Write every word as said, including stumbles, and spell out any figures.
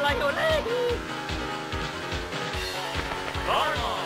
Like a lady.